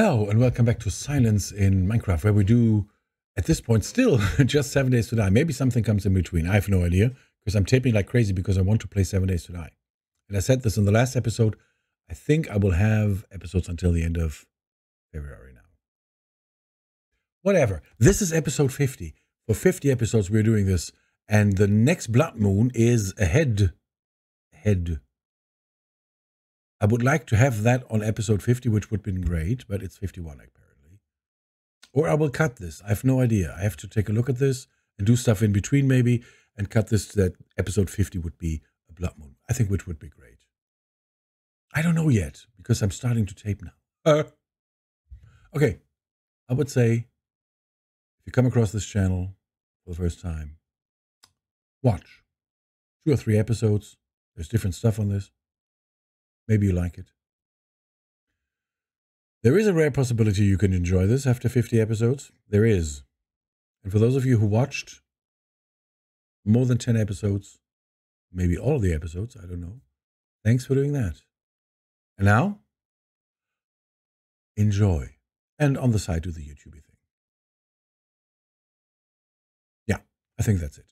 Hello and welcome back to Silence in Minecraft, where we do, at this point still, just 7 Days to Die. Maybe something comes in between, I have no idea, because I'm taping like crazy because I want to play 7 Days to Die. And I said this in the last episode, I think I will have episodes until the end of February now. Whatever, this is episode 50. For 50 episodes we're doing this, and the next Blood Moon is ahead. I would like to have that on episode 50, which would have been great, but it's 51 apparently. Or I will cut this. I have no idea. I have to take a look at this and do stuff in between maybe and cut this so that episode 50 would be a Blood Moon. I think which would be great. I don't know yet because I'm starting to tape now. Okay, I would say if you come across this channel for the first time, watch 2 or 3 episodes. There's different stuff on this. Maybe you like it. There is a rare possibility you can enjoy this after 50 episodes. There is. And for those of you who watched more than 10 episodes, maybe all of the episodes, I don't know, thanks for doing that. And now, enjoy. And on the side, do the YouTube thing. Yeah, I think that's it.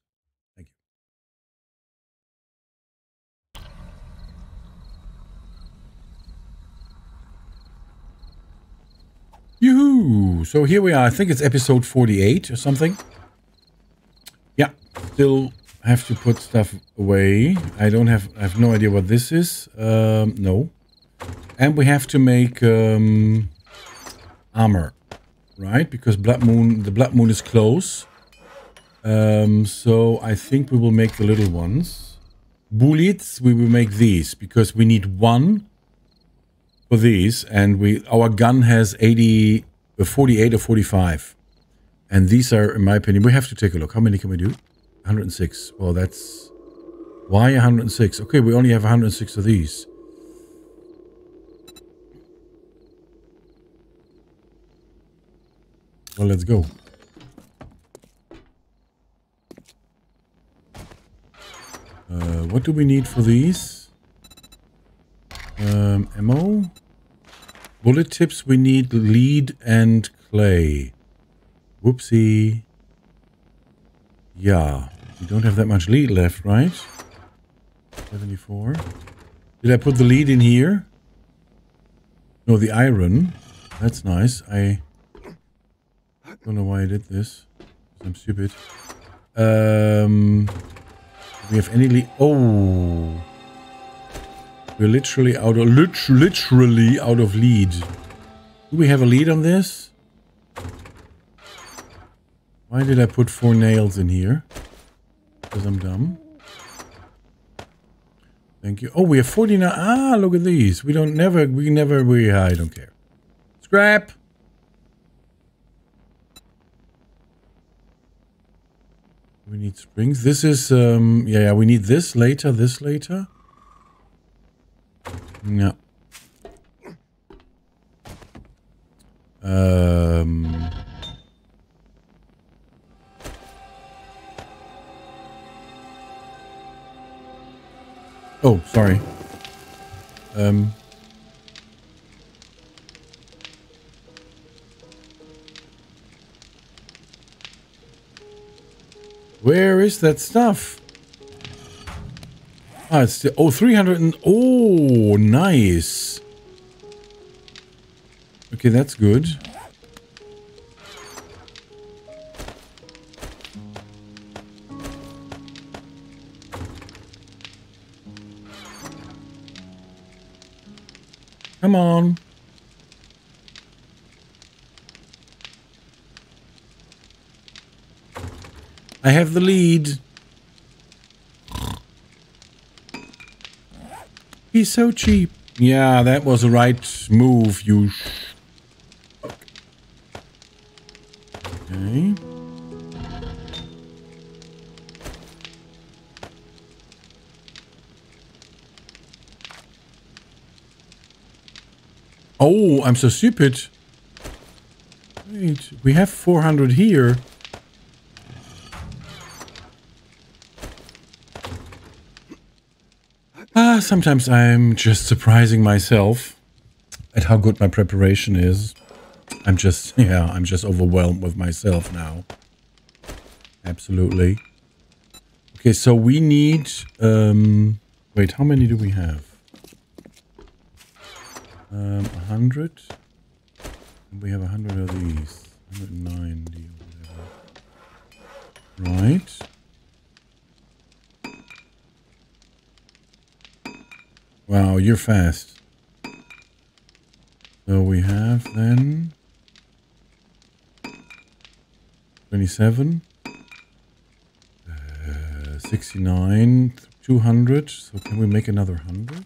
Yoo-hoo! So here we are. I think it's episode 48 or something. Yeah, still have to put stuff away. I have no idea what this is. No. And we have to make armor, right? Because the Blood Moon is close. So I think we will make the little ones. Bullets, we will make these because we need one for these, and our gun has 48 or 45, and these are, in my opinion, we have to take a look. How many can we do? 106. Well, that's why 106. Okay, we only have 106 of these. Well, let's go. What do we need for these? Ammo, bullet tips, we need lead and clay. Whoopsie. Yeah, we don't have that much lead left, right? 74. Did I put the lead in here? No, the iron. That's nice. I don't know why I did this. I'm stupid. Do we have any lead? Oh. We're literally out of lead. Do we have a lead on this? Why did I put 4 nails in here? Because I'm dumb. Thank you. Oh, we have 49. Ah, look at these. We don't never. We never. We. I don't care. Scrap. We need springs. This is. Yeah. We need this later. This later. No. Oh, sorry. Where is that stuff? Ah, it's the, oh, 300 and... Oh, nice. Okay, that's good. Come on. I have the lead. He's so cheap. Yeah, that was the right move, you okay. Oh, I'm so stupid. Wait, we have 400 here. Sometimes I'm just surprising myself at how good my preparation is. I'm just overwhelmed with myself now. Absolutely. Okay, so we need, wait, how many do we have? 100. We have 100 of these. 190 or whatever. Right. Wow, you're fast. So we have then 27, 69, 200. So can we make another 100?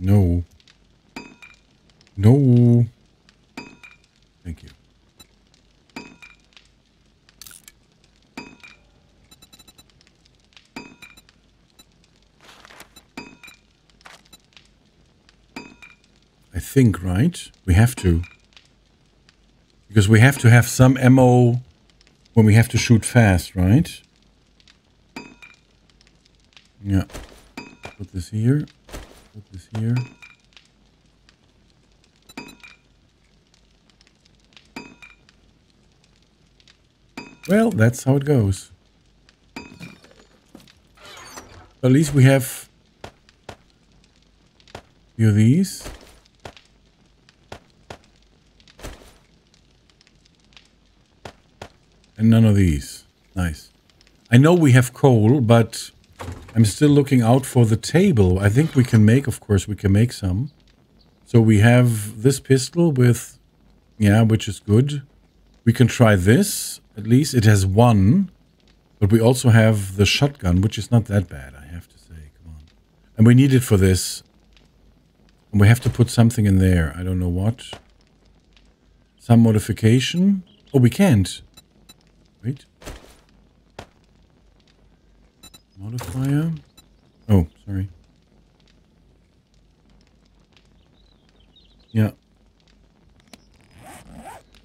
No. No. Thank you. I think, right? We have to. Because we have to have some ammo when we have to shoot fast, right? Yeah. Put this here. Put this here. Well, that's how it goes. At least we have a few of these. And none of these. Nice. I know we have coal, but I'm still looking out for the table. I think we can make, of course, we can make some. So we have this pistol with, yeah, which is good. We can try this. At least it has one. But we also have the shotgun, which is not that bad, I have to say. Come on. And we need it for this. And we have to put something in there. I don't know what. Some modification. Oh, we can't. Wait. Modifier. Oh, sorry. Yeah.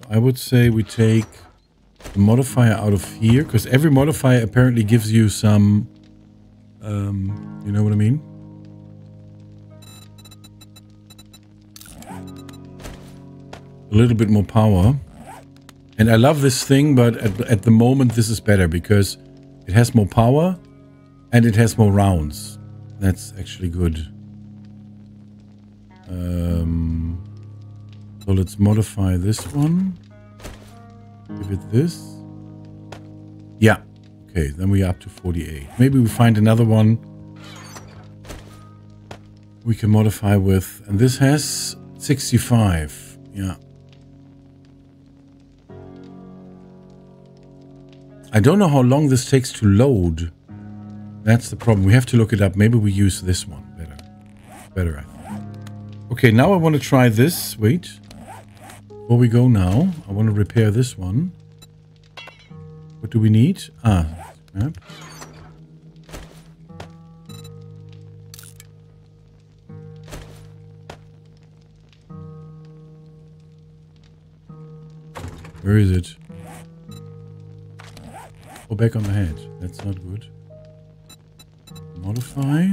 I would say we take the modifier out of here, because every modifier apparently gives you some... you know what I mean? A little bit more power. And I love this thing, but at the moment this is better because it has more power and it has more rounds. That's actually good. So let's modify this one. Give it this. Yeah. Okay, then we're up to 48. Maybe we find another one we can modify with. And this has 65. Yeah. I don't know how long this takes to load. That's the problem. We have to look it up. Maybe we use this one better. Better, I think. Okay, now I want to try this. Wait. Before we go now, I want to repair this one. What do we need? Ah. Yep. Where is it? Oh, back on the head. That's not good. Modify.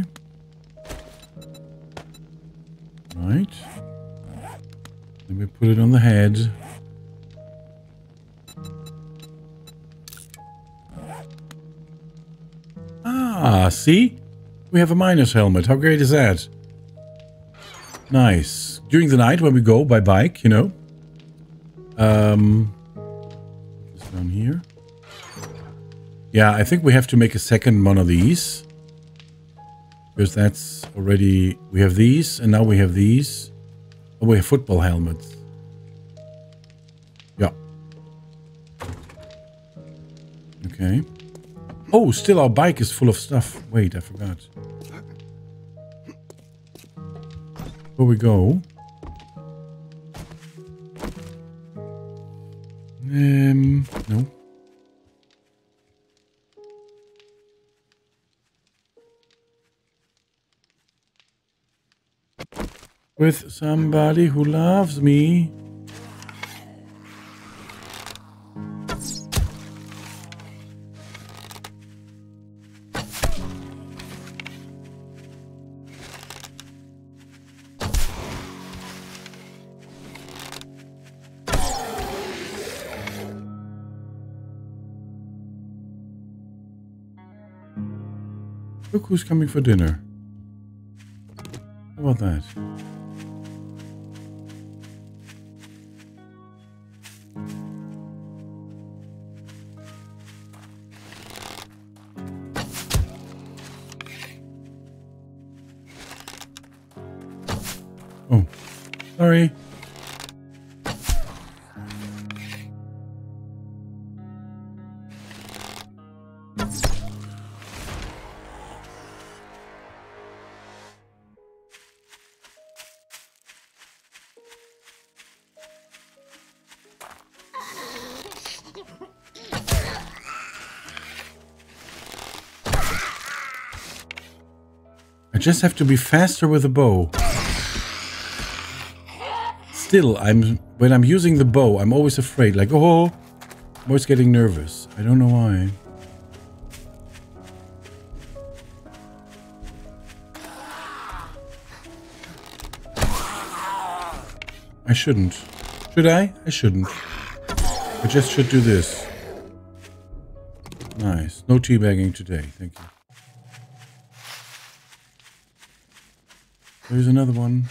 Right. Let me put it on the head. Ah, see? We have a miner's helmet. How great is that? Nice. During the night when we go by bike, you know. It's down here. Yeah, I think we have to make a second one of these. Because that's already... We have these, and now we have these. Oh, we have football helmets. Yeah. Okay. Oh, still our bike is full of stuff. Wait, I forgot. Here we go. No. With somebody who loves me. Look who's coming for dinner. How about that? Oh, sorry. I just have to be faster with the bow. Still, when I'm using the bow, I'm always afraid. Like, oh, I'm always getting nervous. I don't know why. I shouldn't. Should I? I shouldn't. I just should do this. Nice. No teabagging today. Thank you. There's another one.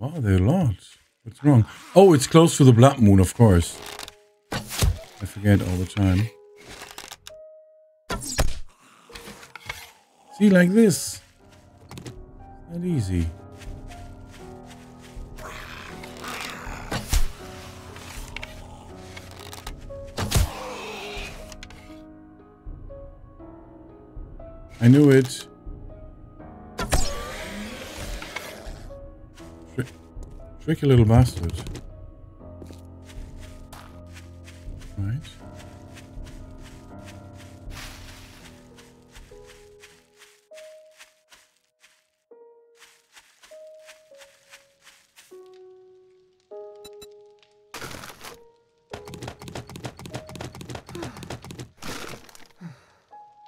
Wow, there are lots. What's wrong? Oh, it's close to the Blood Moon, of course. I forget all the time. See, like this. Not easy. I knew it. Tricky little bastard. Right.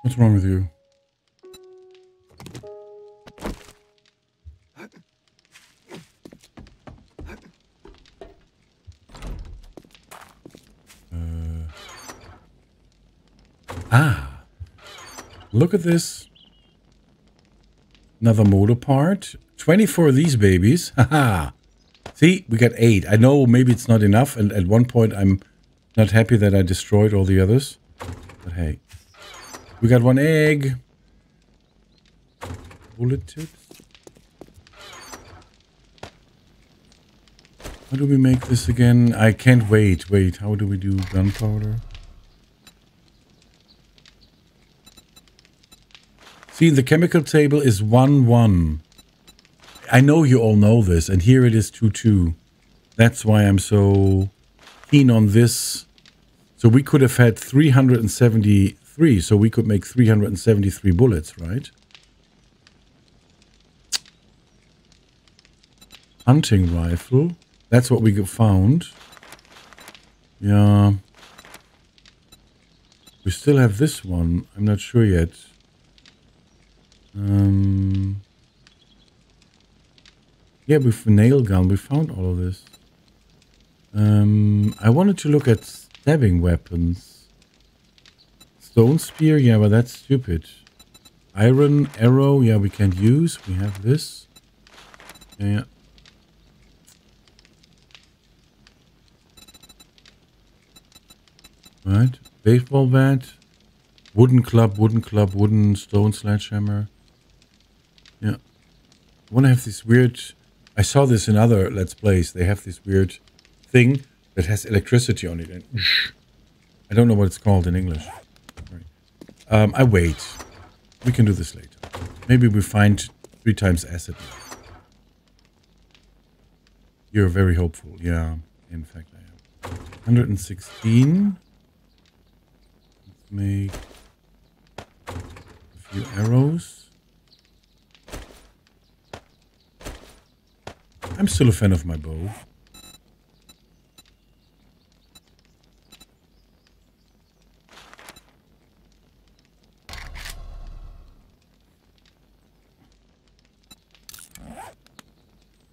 What's wrong with you? Look at this. Another motor part. 24 of these babies. Haha. See, we got 8. I know maybe it's not enough, and at one point I'm not happy that I destroyed all the others. But hey. We got 1 egg. Bullet tips. How do we make this again? I can't wait. Wait, how do we do gunpowder? See, the chemical table is 1-1. I know you all know this, and here it is 2-2. That's why I'm so keen on this. So we could have had 373, so we could make 373 bullets, right? Hunting rifle. That's what we found. Yeah. We still have this one. I'm not sure yet. Yeah, with a nail gun, we found all of this. I wanted to look at stabbing weapons. Stone spear, yeah, but that's stupid. Iron arrow, yeah, we can't use. We have this. Yeah. Right, baseball bat. Wooden club, wooden stone sledgehammer. Yeah. I want to have this weird... I saw this in other Let's Plays. They have this weird thing that has electricity on it. And I don't know what it's called in English. Sorry. I wait. We can do this later. Maybe we find 3 times acid. You're very hopeful. Yeah, in fact, I am. 116. Let's make a few arrows. I'm still a fan of my bow.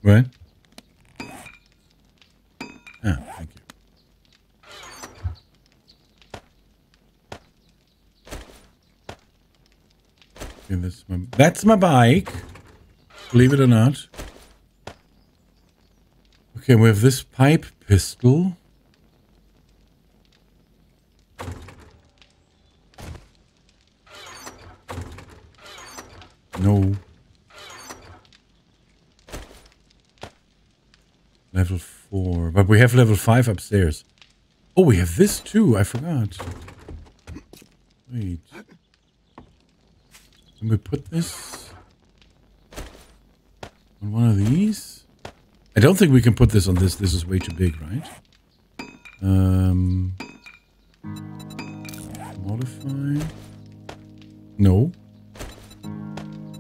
Right? Ah, thank you. That's my bike. Believe it or not. Okay, we have this pipe pistol. No. Level 4. But we have level 5 upstairs. Oh, we have this too. I forgot. Wait. Can we put this on one of these? I don't think we can put this on this. This is way too big, right? Modify. No.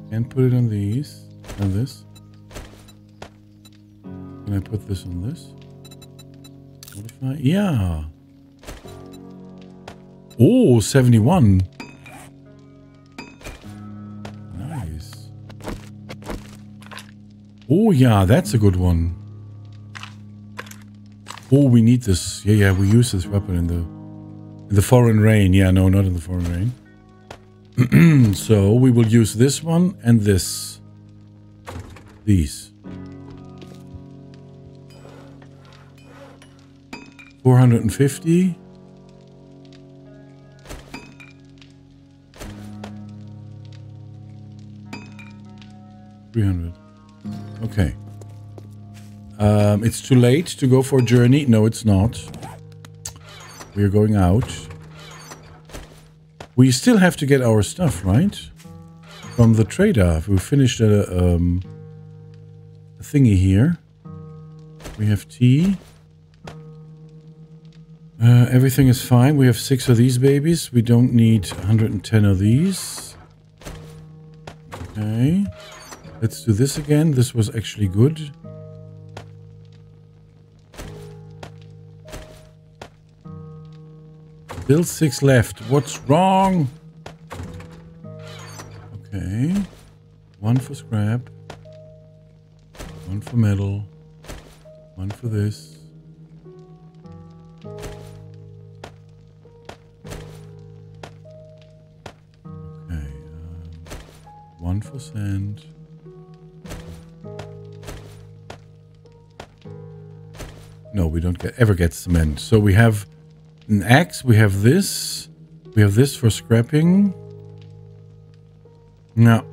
Can't put it on these. On this. Can I put this on this? Modify. Yeah. Oh, 71. Nice. Oh, yeah, that's a good one. Oh, we need this. Yeah, yeah, we use this weapon in the foreign rain. Yeah, no, not in the foreign rain. So we will use this one and this. These. 450. $300. Okay. It's too late to go for a journey. No, it's not. We are going out. We still have to get our stuff, right? From the trader. We finished a thingy here. We have tea. Everything is fine. We have 6 of these babies. We don't need 110 of these. Okay. Let's do this again. This was actually good. Still 6 left. What's wrong? Okay. 1 for scrap. 1 for metal. 1 for this. Okay. 1 for sand. No, we don't ever get cement. So we have an axe. We have this. We have this for scrapping. No.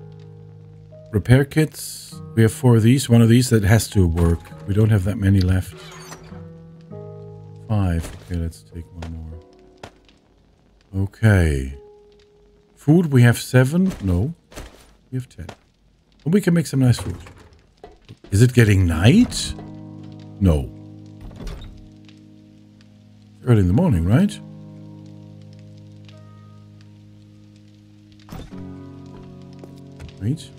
Repair kits. We have 4 of these. 1 of these that has to work. We don't have that many left. 5. Okay, let's take 1 more. Okay. Food. We have 7. No. We have 10. But we can make some nice food. Is it getting night? No. Early in the morning, right? Wait.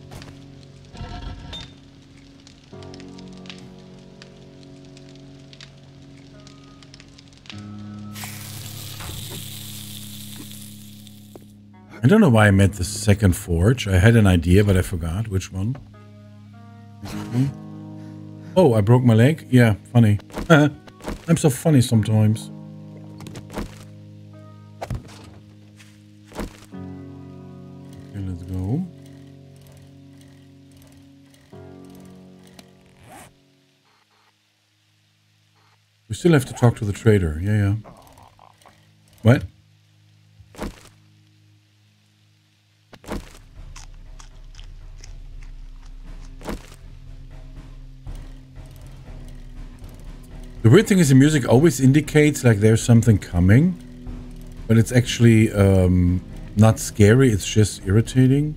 I don't know why I made the second forge. I had an idea, but I forgot which one. Oh, I broke my leg? Yeah, funny. I'm so funny sometimes. Still have to talk to the trader. Yeah. What? The weird thing is the music always indicates like there's something coming, but it's actually not scary. It's just irritating.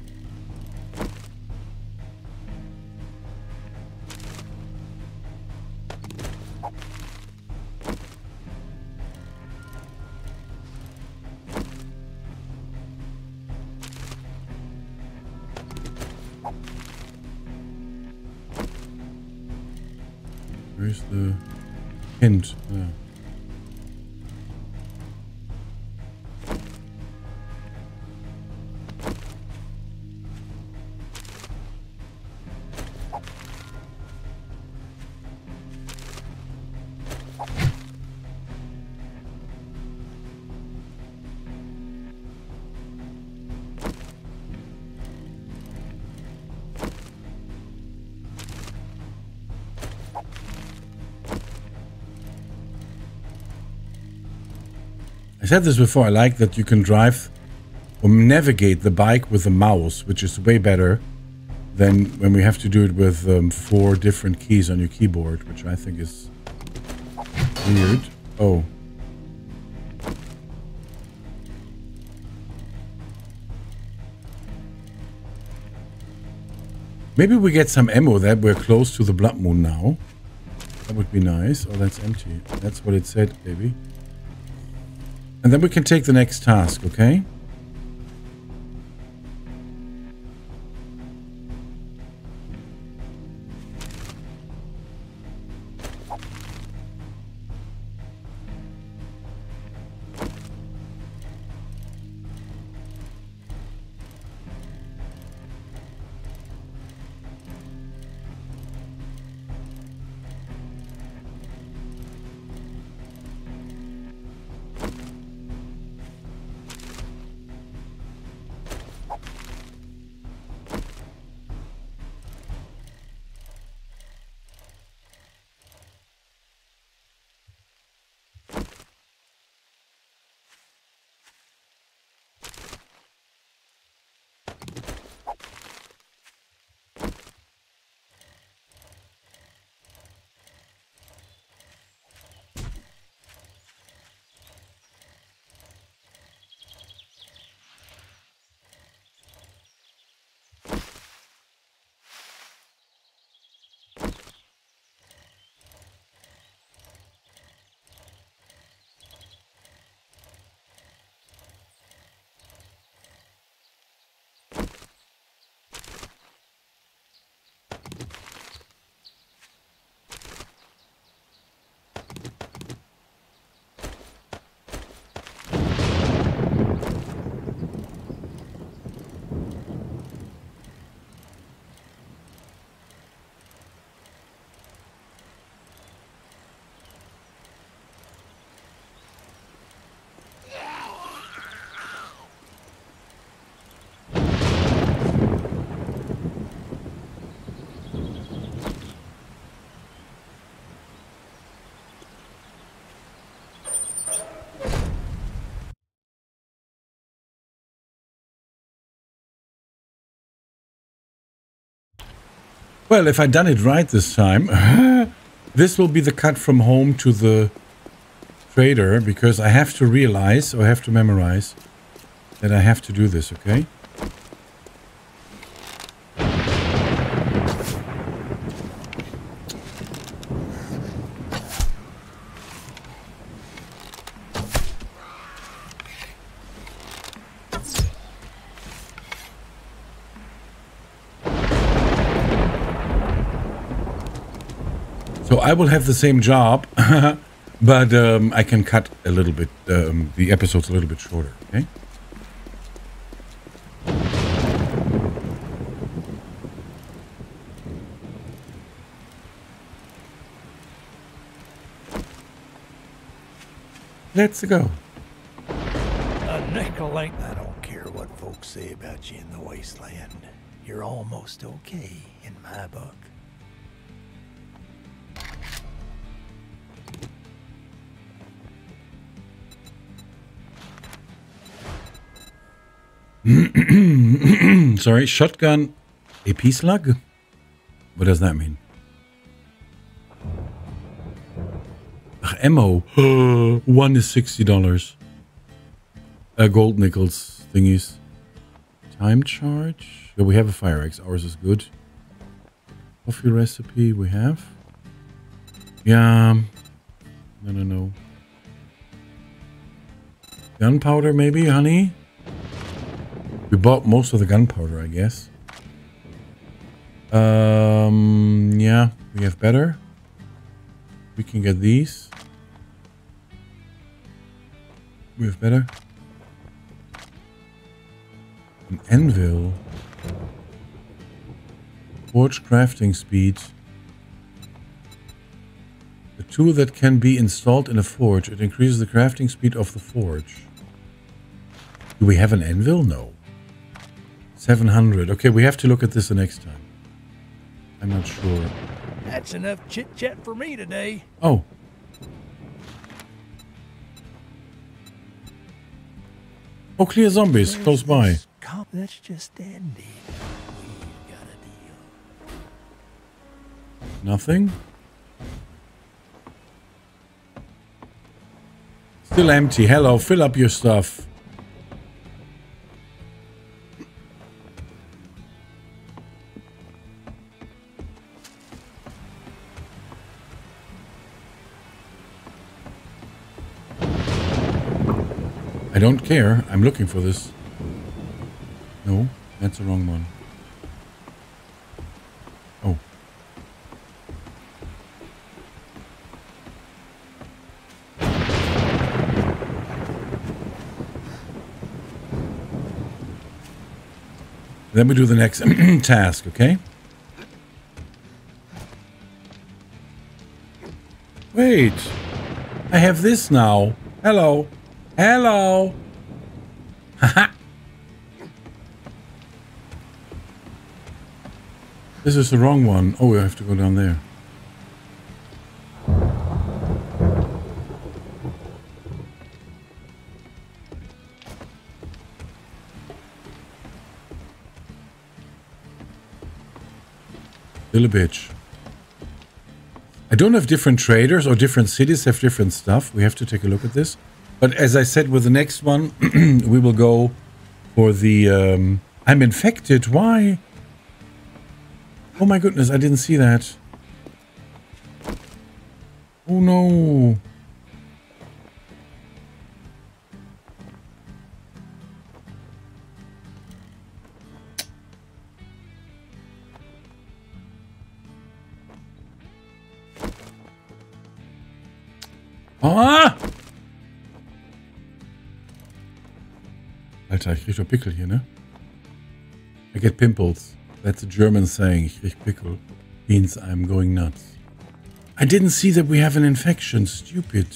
Where's the hint? I said this before, I like that you can drive or navigate the bike with the mouse, which is way better than when we have to do it with 4 different keys on your keyboard, which I think is weird. Oh. Maybe we get some ammo that we're close to the Blood Moon now. That would be nice. Oh, that's empty. That's what it said, baby. And then we can take the next task, okay? Well, if I'd done it right this time, this will be the cut from home to the trader, because I have to realize, or I have to memorize, that I have to do this, okay? I will have the same job, but I can cut a little bit, the episodes a little bit shorter, okay? Let's go. A nickel ain't. I don't care what folks say about you in the wasteland. You're almost okay in my book. Sorry, shotgun AP slug? What does that mean? Ach, ammo. One is $60. Gold nickels thingies. Time charge. Yeah, we have a fire axe. Ours is good. Coffee recipe we have. Yeah. No. Gunpowder maybe, honey? We bought most of the gunpowder, I guess. Yeah, we have better. We can get these. We have better. An anvil. Forge crafting speed. A tool that can be installed in a forge. It increases the crafting speed of the forge. Do we have an anvil? No. 700. Okay, we have to look at this the next time. I'm not sure. That's enough chit-chat for me today. Oh. Oh, clear zombies close by. That's just dandy. We got a deal. Nothing. Still empty. Hello, fill up your stuff. I don't care. I'm looking for this. No, that's the wrong one. Oh. Then we do the next task, okay? Wait. I have this now. Hello. Hello. Haha. This is the wrong one. Oh, we have to go down there. Little bitch. I don't know if different traders or different cities have different stuff. We have to take a look at this. But as I said, with the next one, we will go for the... I'm infected. Why? Oh my goodness, I didn't see that. Oh no. Ah! Alter, ich krieg doch Pickel hier, ne? I get pimples. That's a German saying, ich krieg Pickel. Means I'm going nuts. I didn't see that we have an infection, stupid.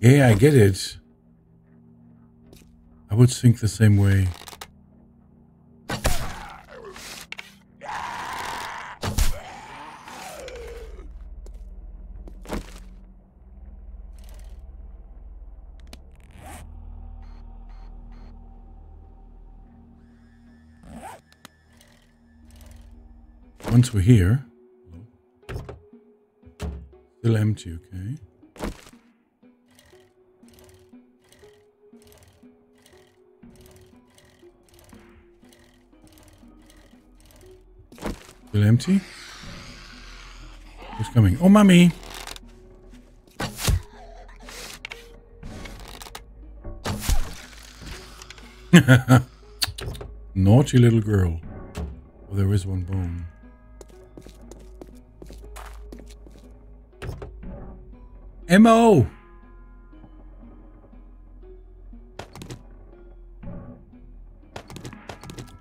Yeah, I get it. I would think the same way. Once we're here, still empty, okay. Still empty. Who's coming? Oh, mommy! Naughty little girl. Oh, there is one bone. Ammo!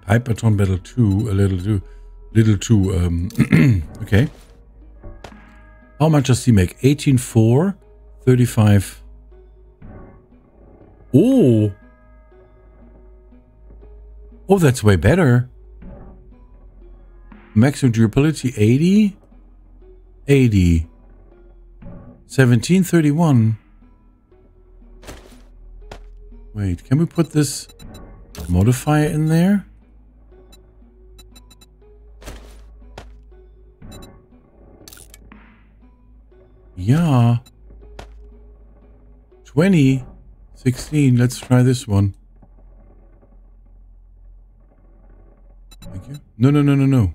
Pipe baton battle 2, a little too, okay. How much does he make? 18.4, 35. Oh! Oh, that's way better. Maximum durability, 80? 80. 1731. Wait, can we put this modifier in there? Yeah. 20, 16. Let's try this one. Thank you. No, no, no, no, no.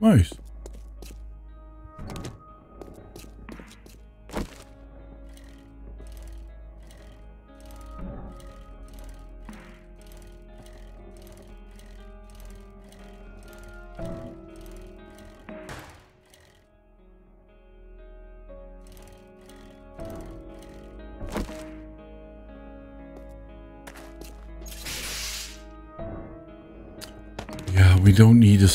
Nice. Yeah, we don't need a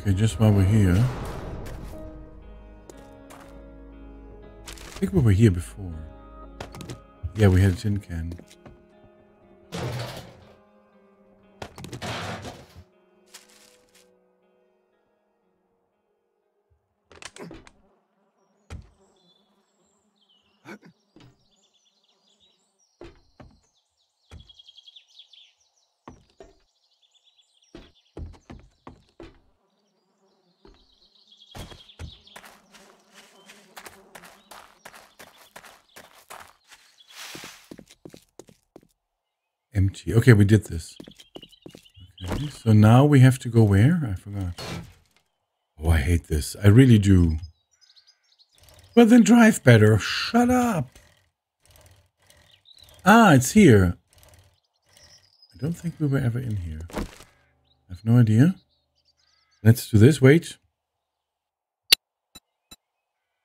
Okay, just while we're here. I think we were here before. Yeah, we had a tin can. Empty. Okay, we did this. Okay, so now we have to go where? I forgot. Oh, I hate this. I really do. Well, then drive better. Shut up. Ah, it's here. I don't think we were ever in here. I have no idea. Let's do this. Wait.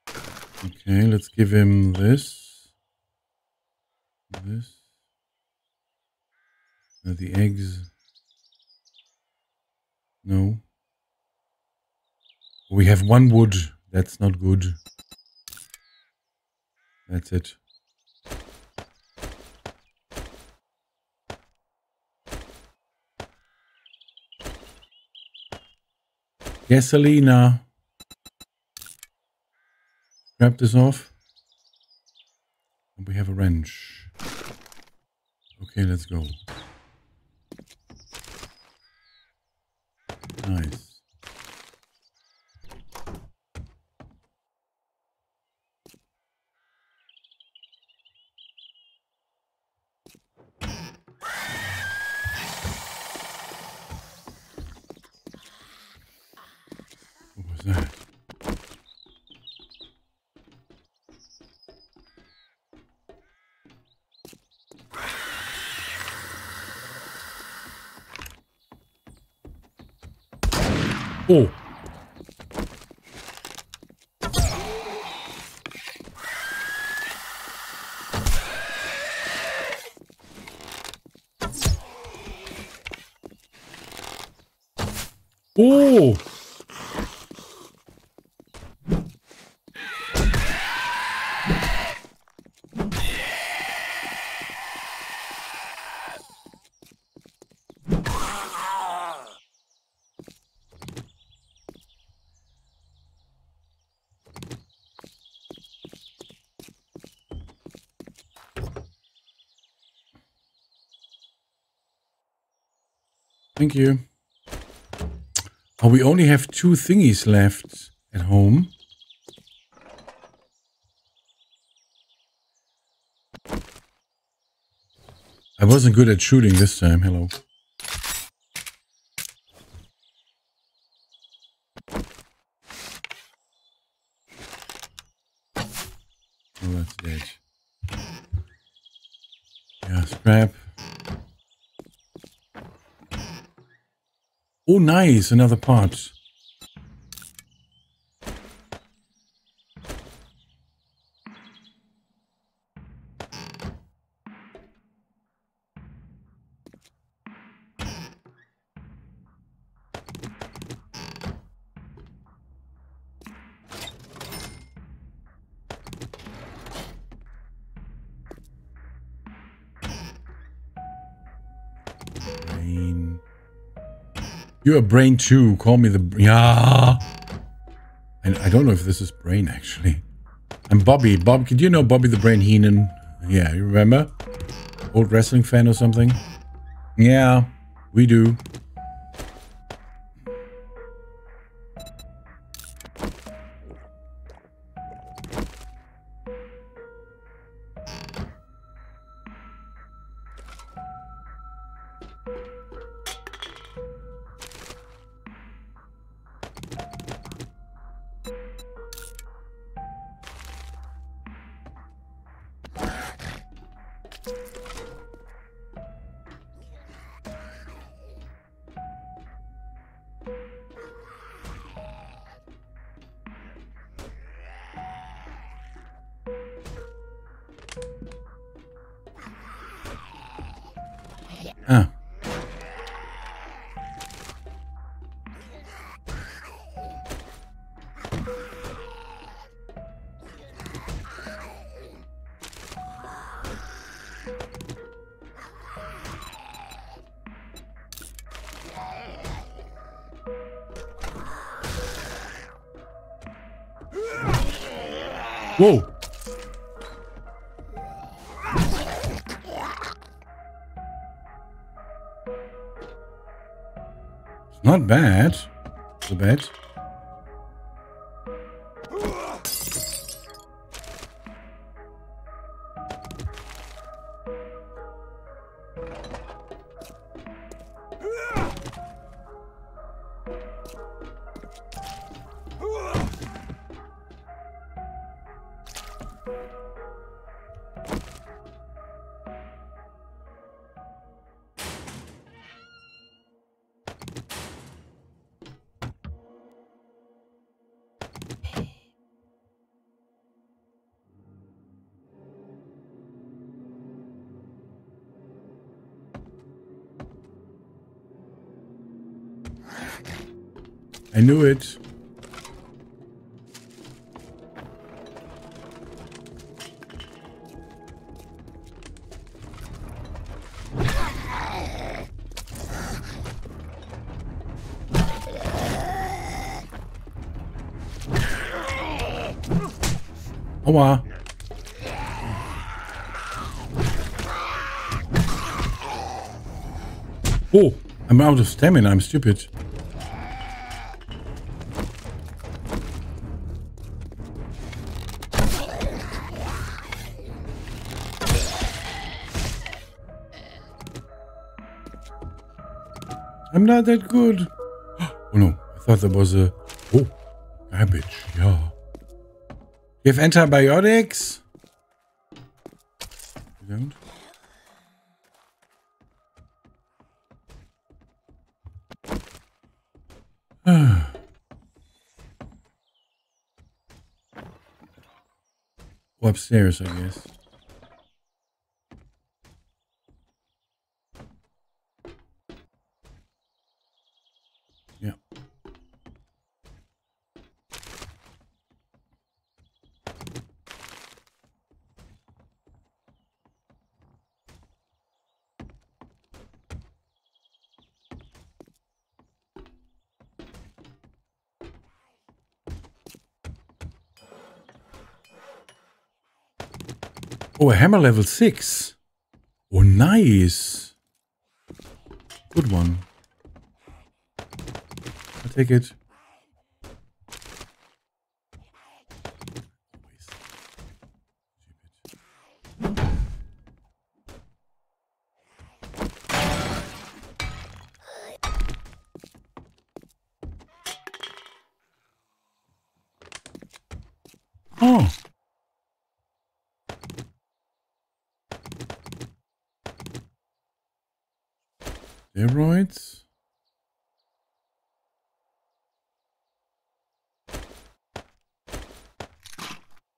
Okay, let's give him this. This. The eggs. No. We have one wood. That's not good. That's it. Gasolina. Grab this off. And we have a wrench. Okay, let's go. Nice. What was that? Oh. Oh. Thank you. Oh, we only have two thingies left at home. I wasn't good at shooting this time. Hello. Oh, that's dead. Yeah, scrap. Oh, nice. Another part. Rain. You're a brain too. Call me the... Yeah. And I don't know if this is brain, actually. I'm Bobby. Bob, did you know Bobby the Brain Heenan? Yeah, you remember? Old wrestling fan or something? Yeah, we do. Whoa. Not bad. The bed. I knew it. Oh wow. Oh, I'm out of stamina, I'm stupid. I'm not that good. Oh no, I thought that was a... Oh, garbage, yeah. You have antibiotics? You don't? Well, upstairs, I guess. Oh, a hammer level 6. Oh, nice. Good one. I'll take it. Oh. Steroids.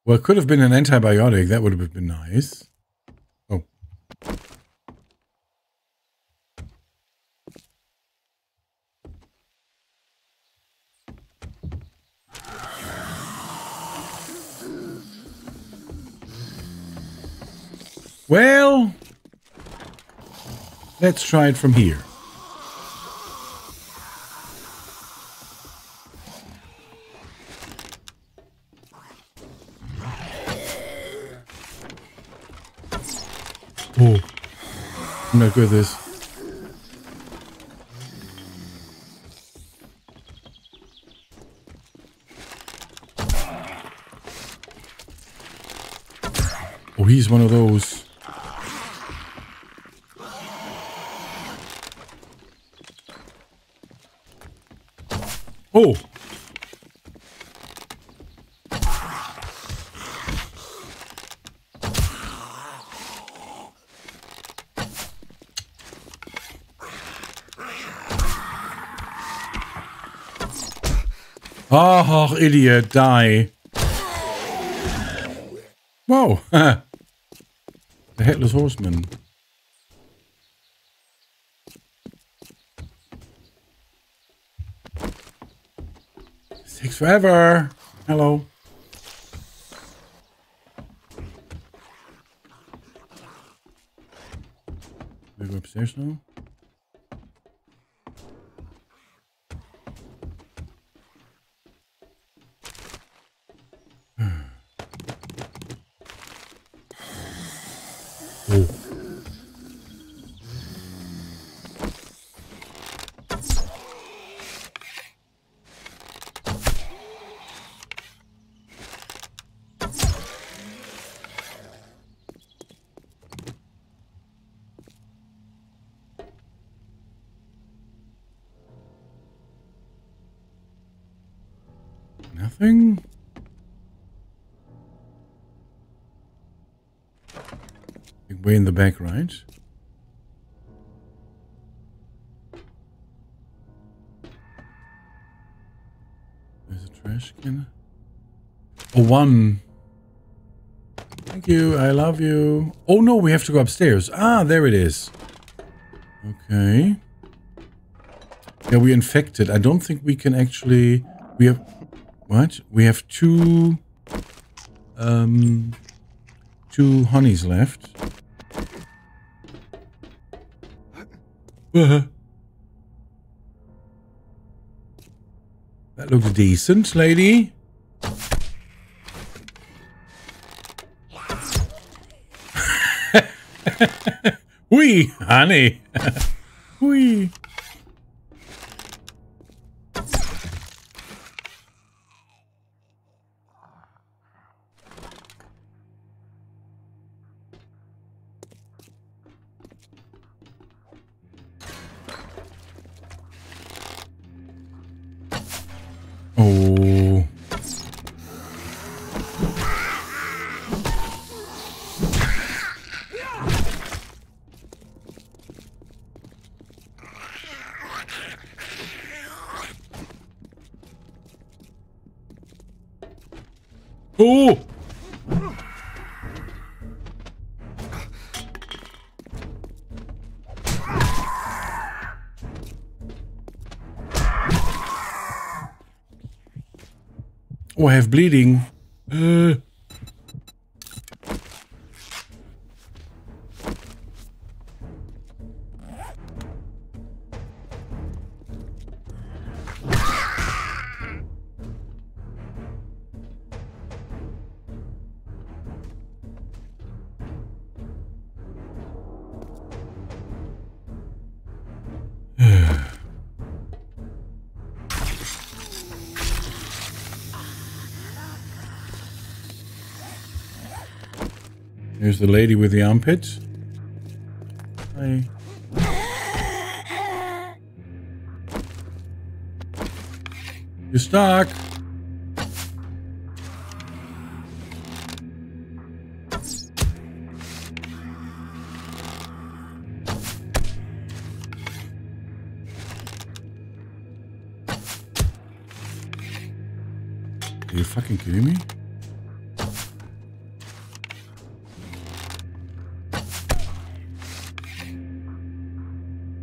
Well, it could have been an antibiotic. That would have been nice. Oh. Well, let's try it from here. Oh, I'm not good at this. Oh, he's one of those. Oh! Oh, idiot, die. Whoa. The Headless Horseman. This takes forever. Hello. We go upstairs now. Nothing? Like way in the back, right? There's a trash can. Oh, one. Thank you. I love you. Oh, no, we have to go upstairs. Ah, there it is. Okay. Yeah, we're infected. I don't think we can actually... We have... What? We have two honeys left. That looks decent, lady. Wee, honey. Wee. Oh. Oh. Oh, I have bleeding. Here's the lady with the armpits. Hi. You're stuck. Are you fucking kidding me?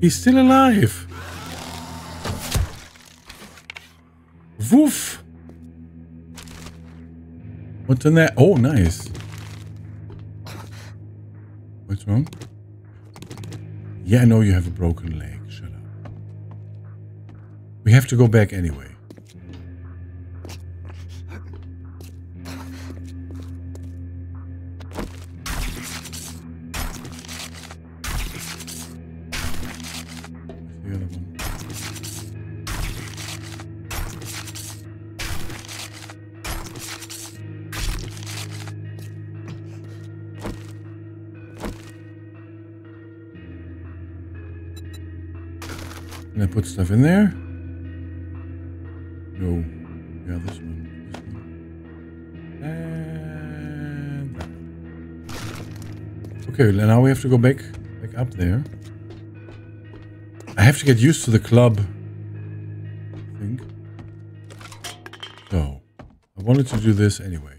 He's still alive. Woof. What's in there? Oh, nice. What's wrong? Yeah, I know you have a broken leg. Shut up. We have to go back anyway. Can I put stuff in there? No. Yeah, this one. This one. And that. Okay, now we have to go back up there. I have to get used to the club, I think. So, I wanted to do this anyway.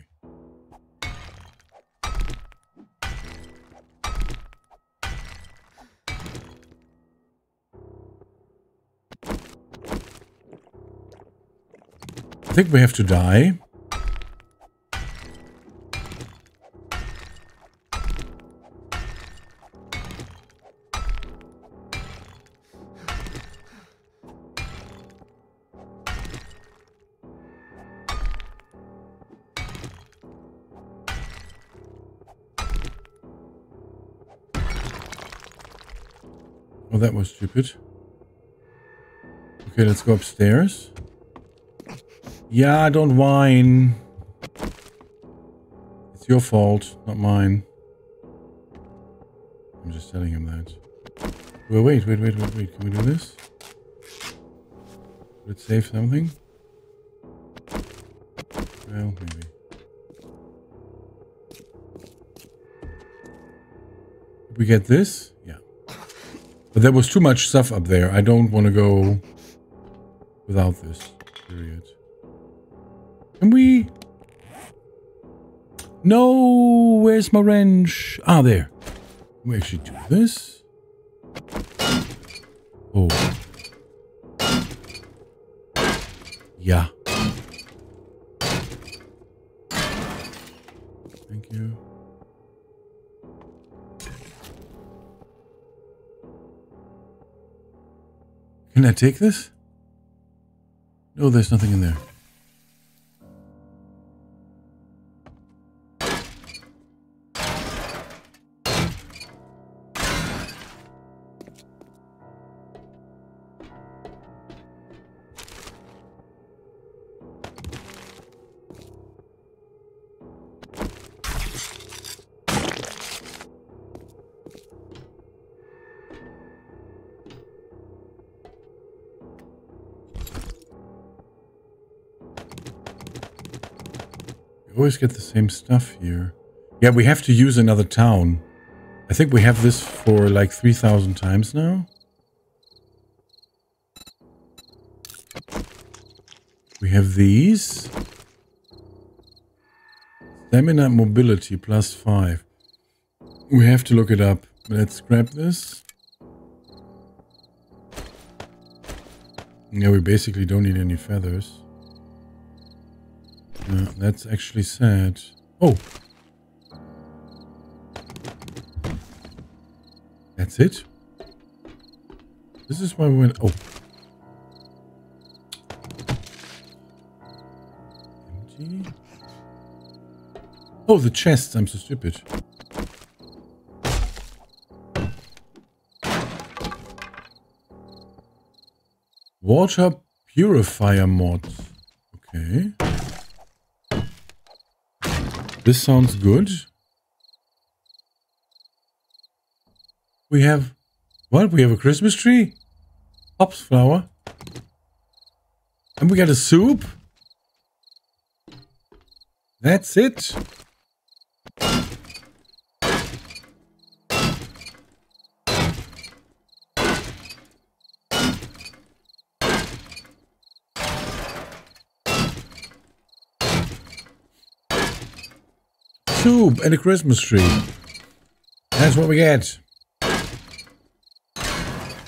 I think we have to die. Oh, that was stupid. Okay, let's go upstairs. Yeah, don't whine. It's your fault, not mine. I'm just telling him that. Well, wait. Can we do this? Would it save something? Well, maybe. Did we get this? Yeah. But there was too much stuff up there. I don't want to go without this. Period. Can we... No! Where's my wrench? Ah, there. Can we actually do this? Oh. Yeah. Thank you. Can I take this? No, there's nothing in there. Always get the same stuff here. Yeah, we have to use another town. I think we have this for like 3,000 times now. We have these. Stamina mobility plus 5. We have to look it up. Let's grab this. Yeah, we basically don't need any feathers. That's actually sad. Oh! That's it? This is why we went... Oh! Empty. Oh, the chest! I'm so stupid. Water purifier mod. Okay. This sounds good. We have... What? We have a Christmas tree? Hops flower. And we got a soup? That's it. Soup and a Christmas tree. That's what we get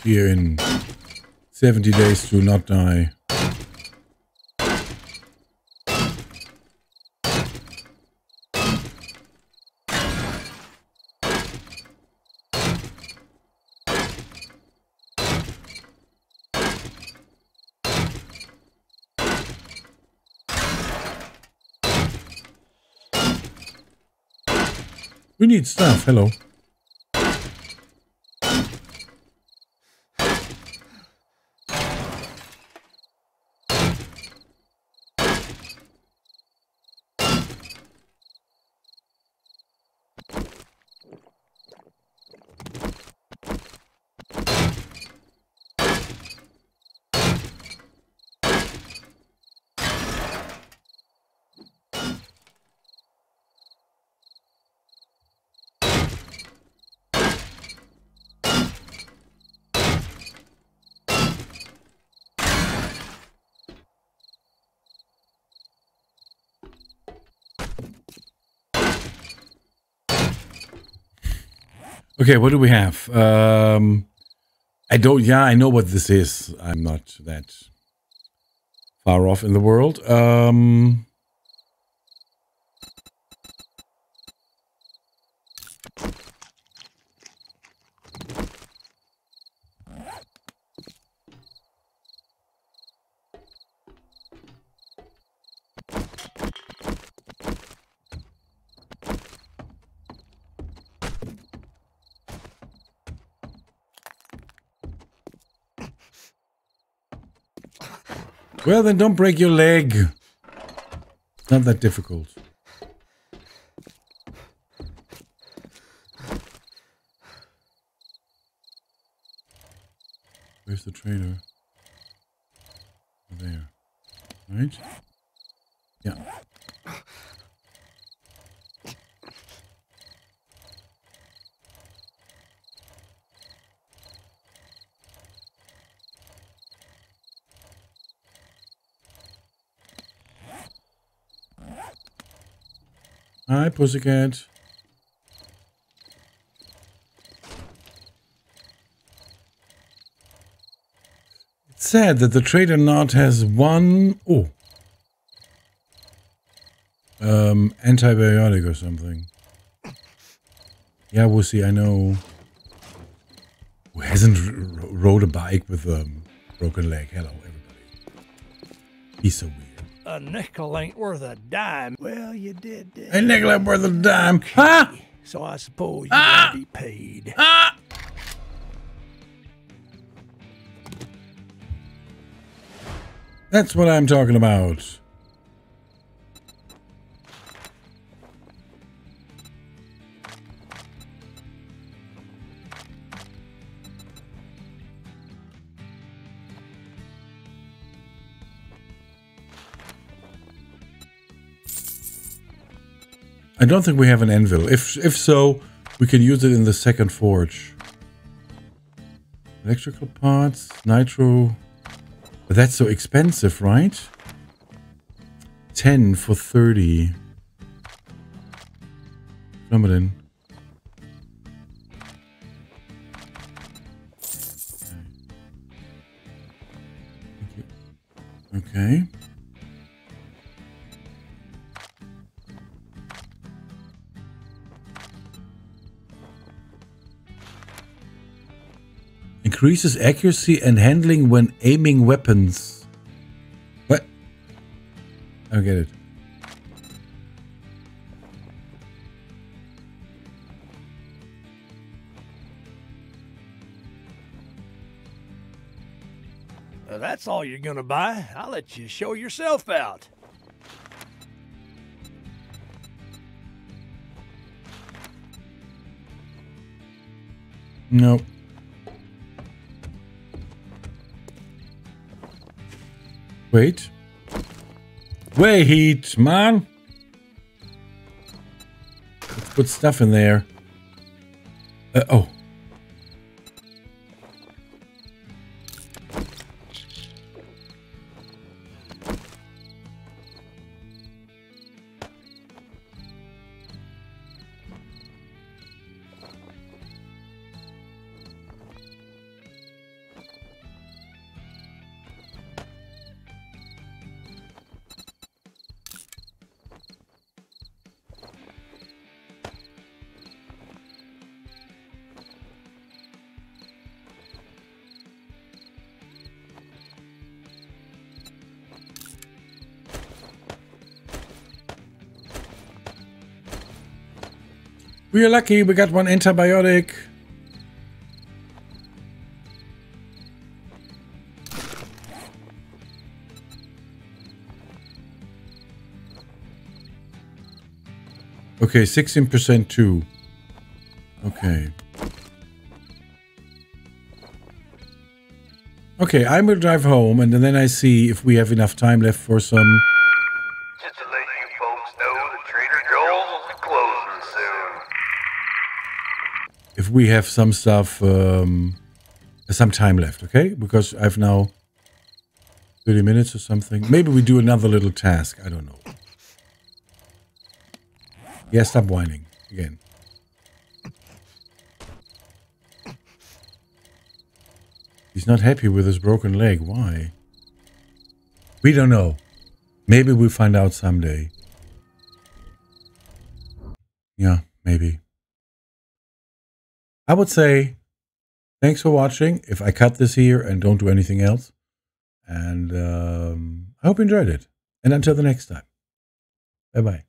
here in 70 Days to Not Die. We need stuff, hello. Okay, what do we have? I don't... Yeah, I know what this is. I'm not that far off in the world. Well, then don't break your leg. It's not that difficult. Where's the trader? There. Right? Yeah. Hi, pussycat. It's sad that the trader Nod has one antibiotic or something. Yeah, wussy, I know. Who hasn't rode a bike with a broken leg? Hello, everybody. He's so weird. A nickel ain't worth a dime. Well, you did. A nickel ain't worth a dime. Okay. Ah! So I suppose you gotta be paid. Ah! That's what I'm talking about. I don't think we have an anvil. If so, we can use it in the second forge. Electrical parts, nitro. But that's so expensive, right? 10 for 30. Come in. Okay. Increases accuracy and handling when aiming weapons. What? I get it. Well, that's all you're gonna buy. I'll let you show yourself out. Nope. Wait. Wait, man. Let's put stuff in there. Oh. We are lucky, we got one antibiotic. Okay, 16% too. Okay. Okay, I will drive home and then I see if we have enough time left for some... If we have some stuff, some time left, okay? Because I've now 30 minutes or something. Maybe we do another little task. I don't know. Yeah, stop whining again. He's not happy with his broken leg. Why? We don't know. Maybe we'll find out someday. Yeah, maybe. I would say thanks for watching if I cut this here and don't do anything else. And I hope you enjoyed it. And until the next time. Bye-bye.